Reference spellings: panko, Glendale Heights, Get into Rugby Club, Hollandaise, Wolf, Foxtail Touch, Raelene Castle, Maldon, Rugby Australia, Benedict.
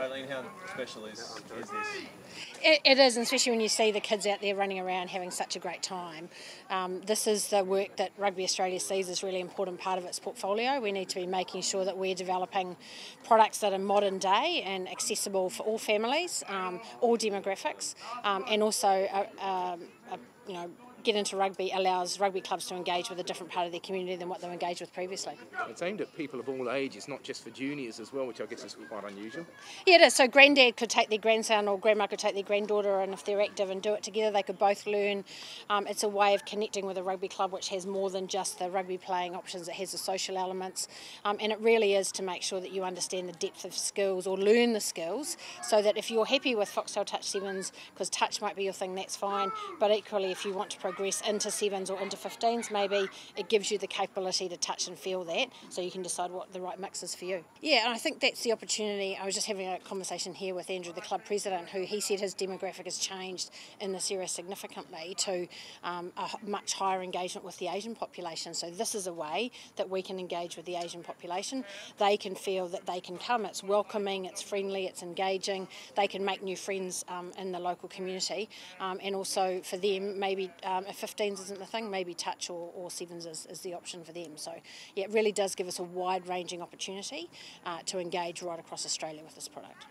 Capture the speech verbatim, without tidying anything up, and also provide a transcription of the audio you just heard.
Raylene, how special is, is this? It, it is, and especially when you see the kids out there running around having such a great time. Um, this is the work that Rugby Australia sees as a really important part of its portfolio. We need to be making sure that we're developing products that are modern day and accessible for all families, um, all demographics, um, and also, a, a, a, you know, Get Into Rugby allows rugby clubs to engage with a different part of their community than what they engaged with previously. It's aimed at people of all ages, not just for juniors as well, which I guess is quite unusual. Yeah, it is. So granddad could take their grandson or grandma could take their granddaughter, and if they're active and do it together, they could both learn. Um, it's a way of connecting with a rugby club which has more than just the rugby playing options. It has the social elements, um, and it really is to make sure that you understand the depth of skills or learn the skills, so that if you're happy with Foxtail Touch Sevens, because touch might be your thing, that's fine, but equally if you want to progress into sevens or into fifteens maybe, it gives you the capability to touch and feel that, so you can decide what the right mix is for you. Yeah, and I think that's the opportunity. I was just having a conversation here with Andrew, the club president, who he said his demographic has changed in this era significantly to um, a much higher engagement with the Asian population. So this is a way that we can engage with the Asian population. They can feel that they can come. It's welcoming, it's friendly, it's engaging. They can make new friends um, in the local community, um, and also for them maybe uh, Um, if fifteens isn't the thing, maybe touch or, or sevens is, is the option for them. So yeah, it really does give us a wide-ranging opportunity uh, to engage right across Australia with this product.